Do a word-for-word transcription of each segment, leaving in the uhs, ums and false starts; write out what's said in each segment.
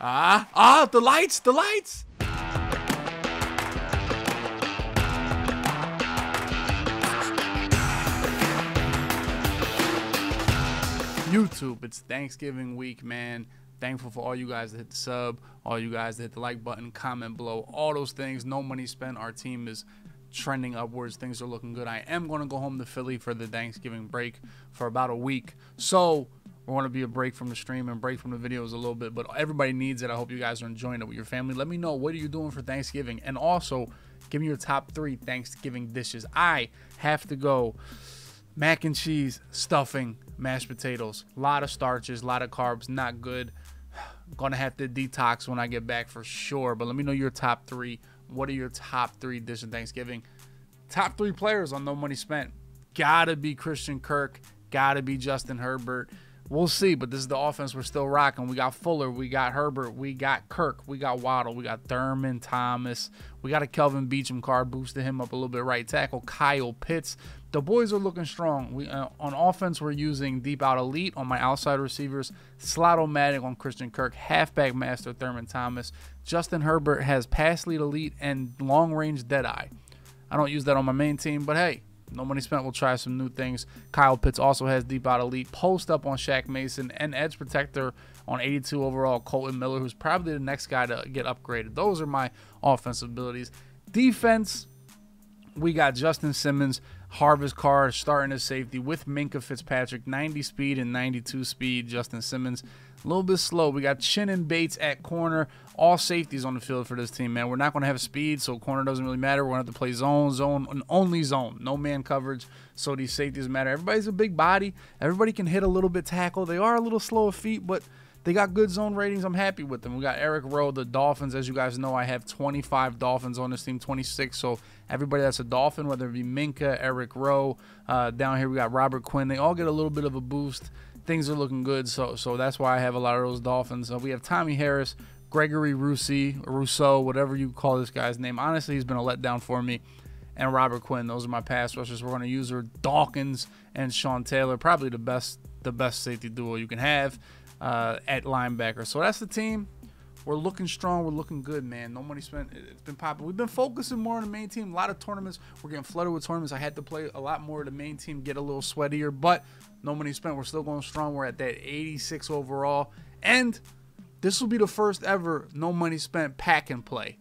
Ah, ah, the lights, the lights. YouTube, it's Thanksgiving week, man. Thankful for all you guys that hit the sub, all you guys that hit the like button, comment below, all those things. No money spent. Our team is trending upwards. Things are looking good. I am going to go home to Philly for the Thanksgiving break for about a week. So we're going to be a break from the stream and break from the videos a little bit, but everybody needs it. I hope you guys are enjoying it with your family. Let me know, what are you doing for Thanksgiving? And also, give me your top three Thanksgiving dishes. I have to go mac and cheese, stuffing, mashed potatoes. A lot of starches, a lot of carbs, not good. Gonna have to detox when I get back for sure. But let me know your top three. What are your top three dishes of Thanksgiving? Top three players on No Money Spent. Gotta be Christian Kirk. Gotta be Justin Herbert. We'll see, but this is the offense we're still rocking. We got Fuller. We got Herbert. We got Kirk. We got Waddle. We got Thurman Thomas. We got a Kelvin Beachum card. Boosted him up a little bit. Right tackle, Kyle Pitts. The boys are looking strong. We uh, on offense, we're using deep out elite on my outside receivers. Slot-o-matic on Christian Kirk. Halfback master, Thurman Thomas. Justin Herbert has pass lead elite and long-range deadeye. I don't use that on my main team, but hey. No money spent. We'll try some new things. Kyle Pitts also has deep out elite. Post up on Shaq Mason and edge protector on eighty-two overall, Colton Miller, who's probably the next guy to get upgraded. Those are my offensive abilities. Defense, we got Justin Simmons, Harvest card, starting as safety with Minkah Fitzpatrick, ninety speed and ninety-two speed. Justin Simmons, a little bit slow. We got Chin and Bates at corner. All safeties on the field for this team, man. We're not going to have speed, so corner doesn't really matter. We're going to have to play zone, zone, and only zone. No man coverage, so these safeties matter. Everybody's a big body. Everybody can hit a little bit tackle. They are a little slow of feet, but they got good zone ratings. I'm happy with them. We got Eric Rowe, the Dolphins. As you guys know, I have twenty-five Dolphins on this team, twenty-six. So everybody that's a Dolphin, whether it be Minkah, Eric Rowe, uh, down here we got Robert Quinn. They all get a little bit of a boost. Things are looking good, so so that's why I have a lot of those Dolphins. So we have Tommy Harris, Gregory Rousseau, Rousseau, whatever you call this guy's name. Honestly, he's been a letdown for me. And Robert Quinn, those are my pass rushers. We're going to use her Dawkins and Sean Taylor, probably the best the best safety duo you can have uh, at linebacker. So that's the team. We're looking strong. We're looking good, man. No money spent. It's been popping. We've been focusing more on the main team. A lot of tournaments. We're getting flooded with tournaments. I had to play a lot more of the main team, get a little sweatier, but no money spent. We're still going strong. We're at that eighty-six overall. And this will be the first ever no money spent pack and play.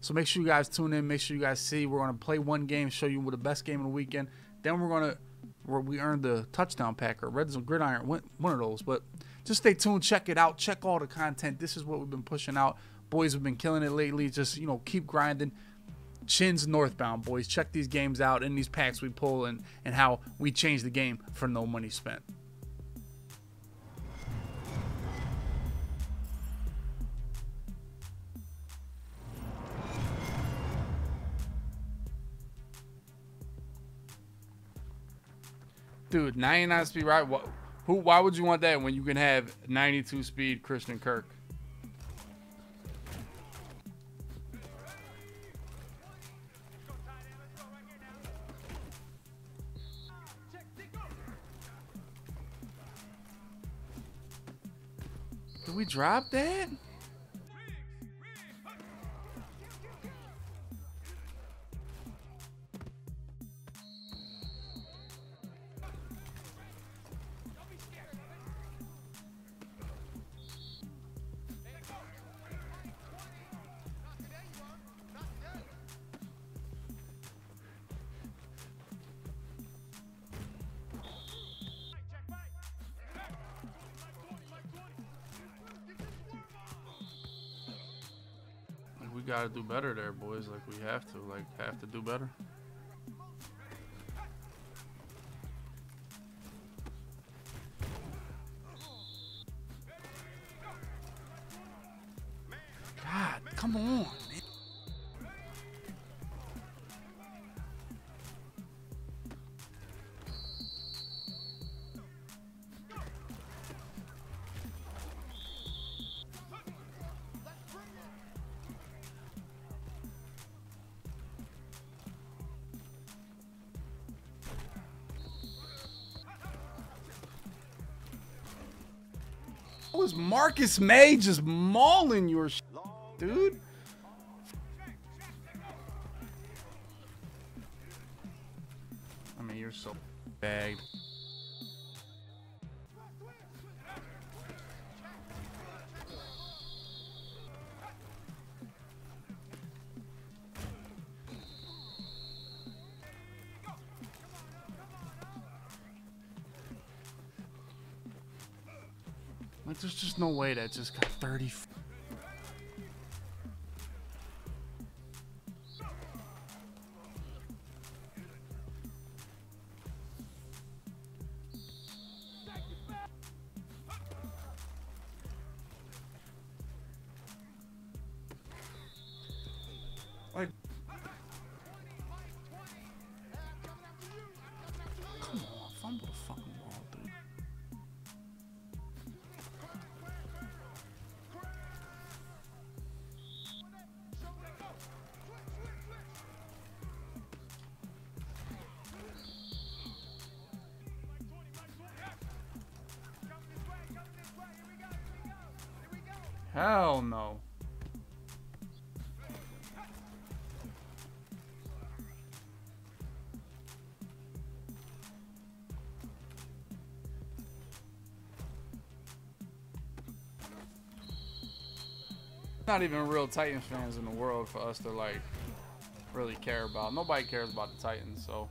So make sure you guys tune in. Make sure you guys see. We're going to play one game, show you the best game of the weekend. Then we're going to, where we earned the touchdown pack or Red Zone Gridiron, one of those. But just stay tuned. Check it out. Check all the content. This is what we've been pushing out. Boys have been killing it lately. Just, you know, keep grinding. Chins northbound, boys. Check these games out and these packs we pull and, and how we change the game for no money spent. Dude, ninety-nine speed, right? What? Who, why would you want that when you can have ninety-two speed Christian Kirk? Did we drop that? We gotta do better there, boys. Like we have to, like have to do better. God, come on, man. was Marcus May just mauling your sh dude? I mean, you're so bagged. Like, there's just no way that just got thirty. F like, come on, fumble the fucking ball, dude. Hell no. Not even real Titans fans in the world for us to like really care about. Nobody cares about the Titans, so.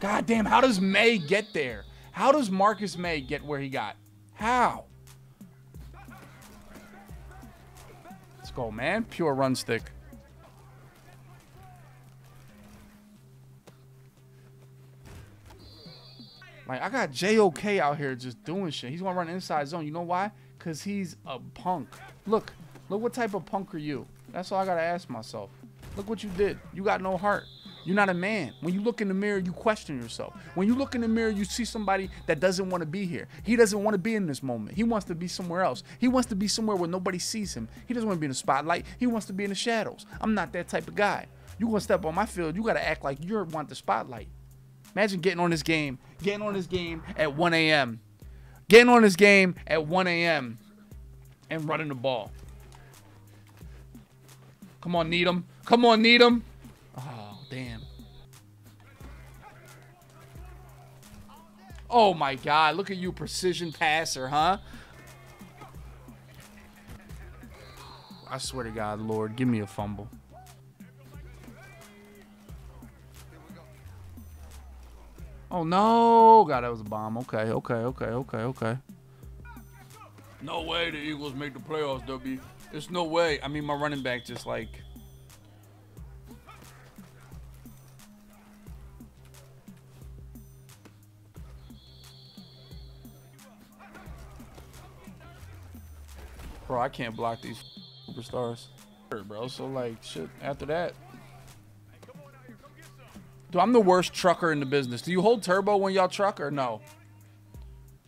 God damn, how does May get there? How does Marcus May get where he got? How? Let's go, man. Pure run stick. Like, I got J O K out here just doing shit. He's going to run inside zone. You know why? Because he's a punk. Look. Look what type of punk are you? That's all I got to ask myself. Look what you did. You got no heart. You're not a man. When you look in the mirror, you question yourself. When you look in the mirror, you see somebody that doesn't want to be here. He doesn't want to be in this moment. He wants to be somewhere else. He wants to be somewhere where nobody sees him. He doesn't want to be in the spotlight. He wants to be in the shadows. I'm not that type of guy. You gonna step on my field, you gotta act like you want the spotlight. Imagine getting on this game, getting on this game at one A M Getting on this game at one A M and running the ball. Come on, Needham. Come on, Needham. Oh, damn. Oh, my God. Look at you, precision passer, huh? I swear to God, Lord, give me a fumble. Oh, no. God, that was a bomb. Okay, okay, okay, okay, okay. No way the Eagles make the playoffs, W. There's no way. I mean, my running back just, like... Bro, I can't block these superstars, bro. So like, shit. After that, dude, I'm the worst trucker in the business. Do you hold turbo when y'all truck or no?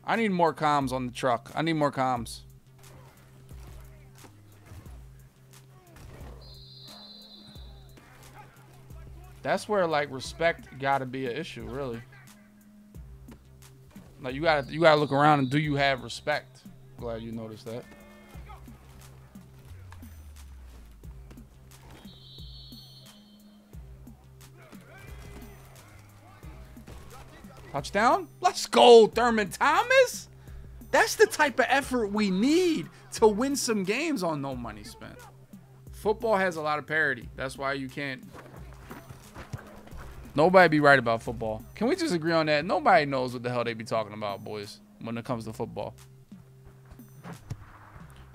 I need more comms on the truck. I need more comms. That's where like respect gotta be an issue, really. Like you gotta, you gotta look around and do you have respect? Glad you noticed that. Touchdown. Let's go, Thurman Thomas. That's the type of effort we need to win some games on no money spent. Football has a lot of parity. That's why you can't. Nobody be right about football. Can we just agree on that? Nobody knows what the hell they be talking about, boys, when it comes to football.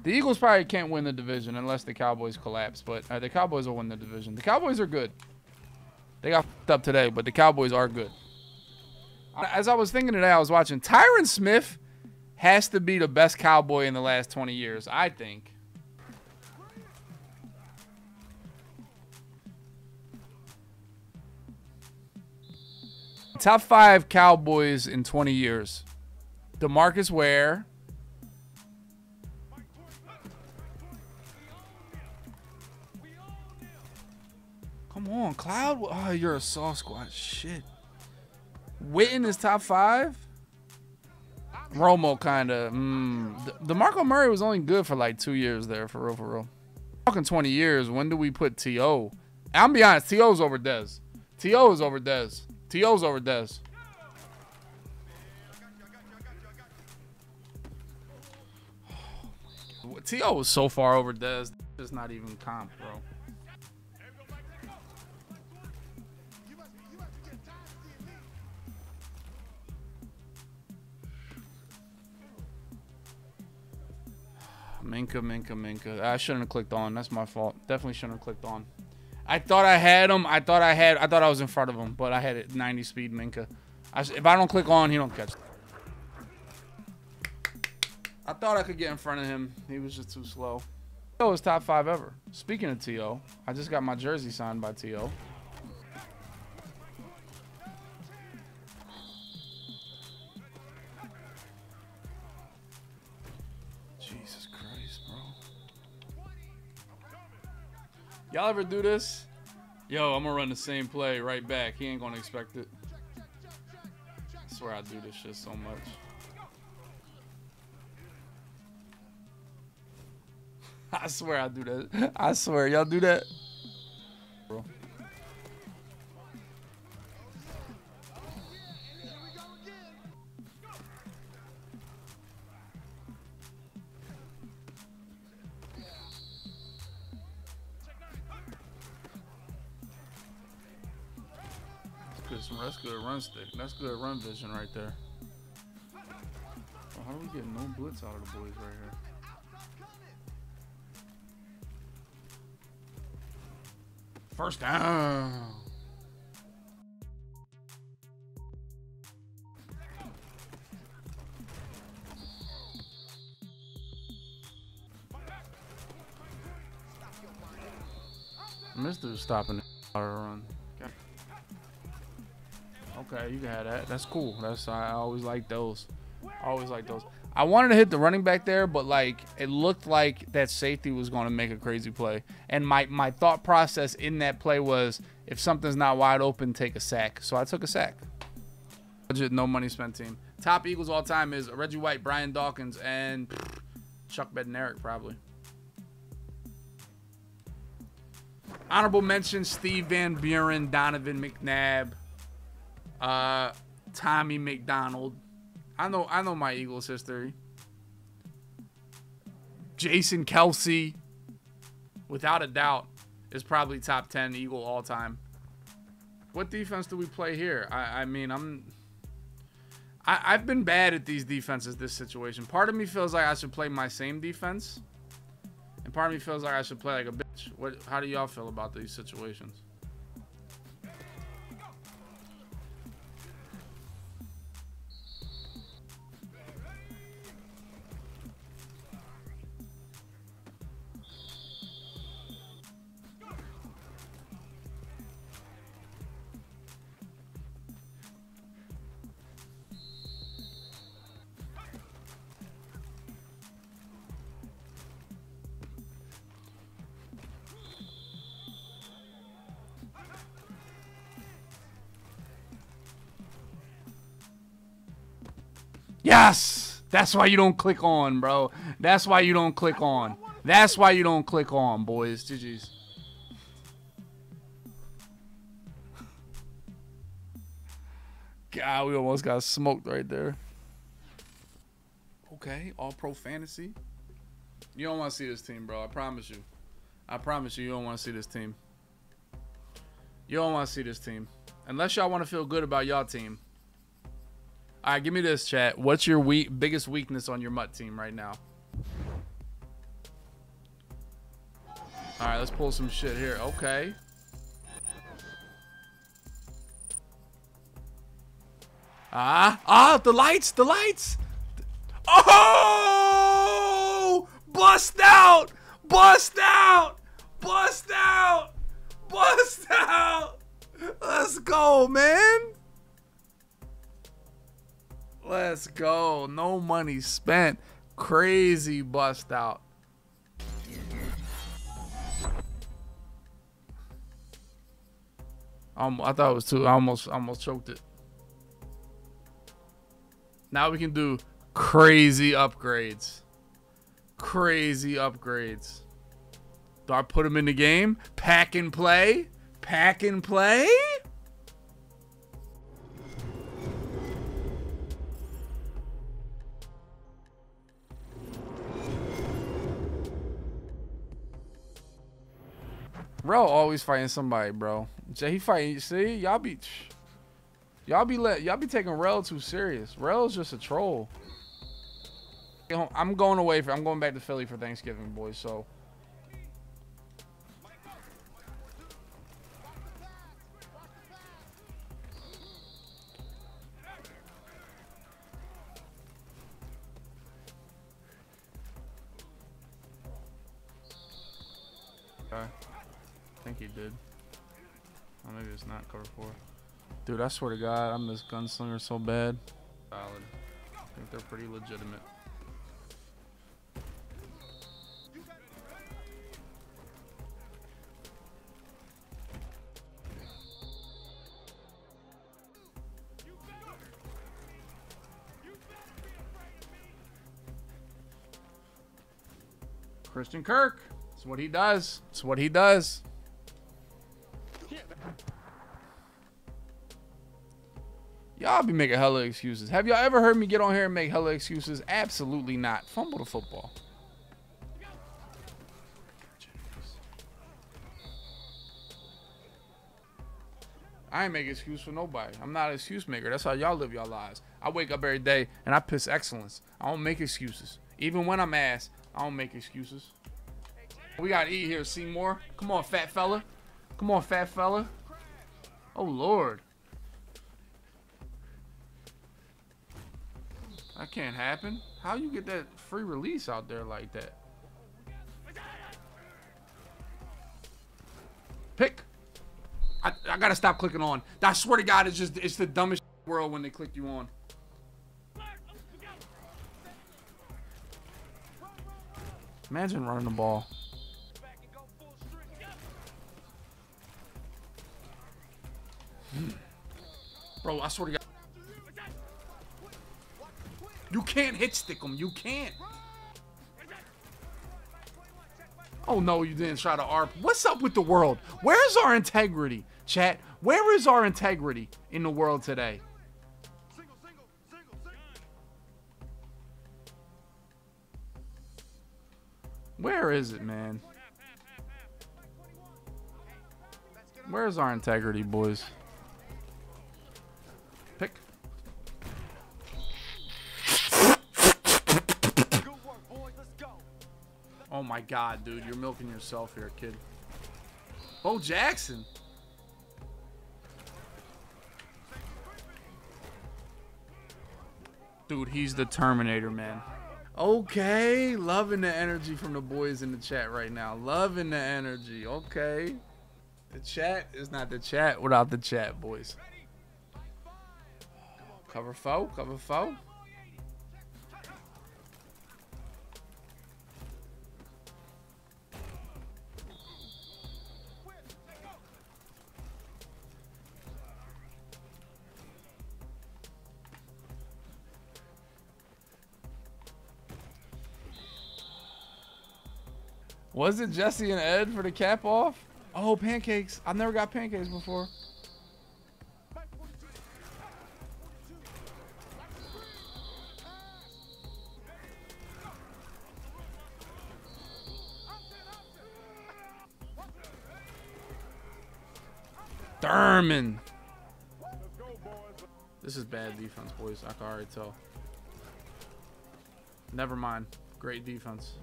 The Eagles probably can't win the division unless the Cowboys collapse, but uh, the Cowboys will win the division. The Cowboys are good. They got fucked up today, but the Cowboys are good. As I was thinking today, I was watching. Tyron Smith has to be the best Cowboy in the last twenty years, I think. Top five Cowboys in twenty years. DeMarcus Ware. Come on, Cloud. Oh, you're a soft squad. Shit. Witten is top five. Romo kind of. Mm. DeMarco Murray was only good for like two years there, for real, for real. Talking twenty years. When do we put T O? I'm gonna be honest. T O's over Dez. T O is over Dez. T O's over Dez. Oh, T O was so far over Dez. It's not even comp, bro. Minkah, Minkah, Minkah. I shouldn't have clicked on. That's my fault. Definitely shouldn't have clicked on. I thought I had him. I thought I had. I thought I was in front of him, but I had it ninety speed Minkah. I, if I don't click on, he don't catch. I thought I could get in front of him. He was just too slow. T O is top five ever. Speaking of T O, I just got my jersey signed by T O. Y'all ever do this? Yo, I'm gonna run the same play right back. He ain't gonna expect it. I swear I do this shit so much. I swear I do that. I swear, y'all do that? Bro. That's good run stick. That's good run vision right there. Well, how do we get no blitz out of the boys right here? First down. This dude's stopping the run. Okay, you can have that. That's cool. That's I always like those. I always like those. I wanted to hit the running back there, but like it looked like that safety was going to make a crazy play. And my my thought process in that play was, if something's not wide open, take a sack. So I took a sack. Budget, no money spent team. Top Eagles all time is Reggie White, Brian Dawkins, and Chuck Bednarik probably. Honorable mention: Steve Van Buren, Donovan McNabb. Uh, Tommy McDonald. I know, I know my Eagles history. Jason Kelsey, without a doubt, is probably top ten Eagle all time. What defense do we play here? I, I mean, I'm, I, I've been bad at these defenses. This situation. Part of me feels like I should play my same defense, and part of me feels like I should play like a bitch. What? How do y'all feel about these situations? Yes! That's why you don't click on, bro. That's why you don't click on. That's why you don't click on, boys. G G's. God, we almost got smoked right there. Okay, all pro fantasy. You don't want to see this team, bro. I promise you. I promise you, you don't want to see this team. You don't want to see this team. Unless y'all want to feel good about y'all team. All right, give me this, chat. What's your we biggest weakness on your Mutt team right now? All right, let's pull some shit here. Okay. Ah, ah, the lights, the lights. Oh! Bust out! Bust out! Bust out! Bust out! Let's go, man. Let's go. No money spent. Crazy bust out. Um, I thought it was two. I almost, almost choked it. Now we can do crazy upgrades. Crazy upgrades. Do I put them in the game? Pack and play? Pack and play? Bro, always fighting somebody, bro. He fighting. See, y'all be, y'all be let, y'all be taking Rel too serious. Rel's just a troll. I'm going away for. I'm going back to Philly for Thanksgiving, boys. So. Okay. I think he did. Oh, maybe it's not cover four. Dude, I swear to God, I'm this gunslinger so bad. Solid. I think they're pretty legitimate. Christian Kirk. It's what he does. It's what he does. Y'all be making hella excuses. Have y'all ever heard me get on here and make hella excuses? Absolutely not. Fumble the football. I ain't making excuse for nobody. I'm not an excuse maker. That's how y'all live y'all lives. I wake up every day and I piss excellence. I don't make excuses. Even when I'm asked, I don't make excuses. We got to eat here, Seymour. Come on, fat fella. Come on, fat fella. Oh, Lord. That can't happen. How you get that free release out there like that? Pick. I, I gotta stop clicking on. I swear to God, it's just it's the dumbest shit in the world when they click you on. Imagine running the ball. Bro, I swear to God. You can't hit stick them. You can't. Oh, no, you didn't try to A R P. What's up with the world? Where's our integrity, chat? Where is our integrity in the world today? Where is it, man? Where's our integrity, boys? Pick. Oh my God, dude, you're milking yourself here, kid. Bo Jackson. Dude, he's the Terminator, man. Okay, loving the energy from the boys in the chat right now. Loving the energy, okay. The chat is not the chat without the chat, boys. Cover foe, cover foe. Was it Jesse and Ed for the cap off? Oh, pancakes. I've never got pancakes before. Thurman. This is bad defense, boys. I can already tell. Never mind. Great defense.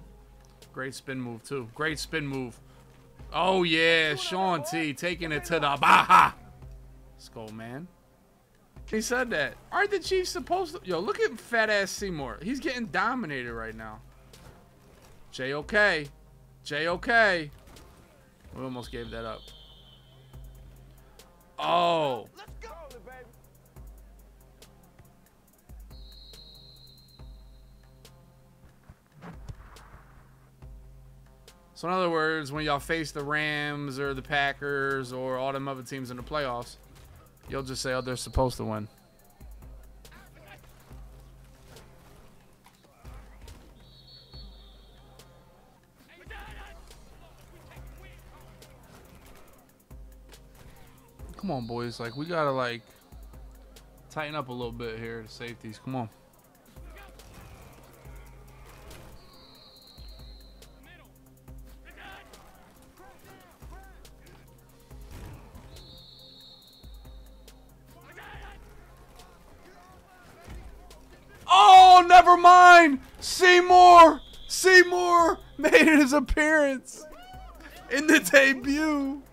Great spin move, too. Great spin move. Oh, yeah. Sean T taking it to the Baja. Let's go, man. He said that. Aren't the Chiefs supposed to? Yo, look at fat-ass Seymour. He's getting dominated right now. J O K. J O K. We almost gave that up. Oh. So in other words, when y'all face the Rams or the Packers or all them other teams in the playoffs, you'll just say, oh, they're supposed to win. Come on, boys. Like, we got to, like, tighten up a little bit here to safeties. Come on. Oh, never mind. Seymour. Seymour made his appearance in the debut.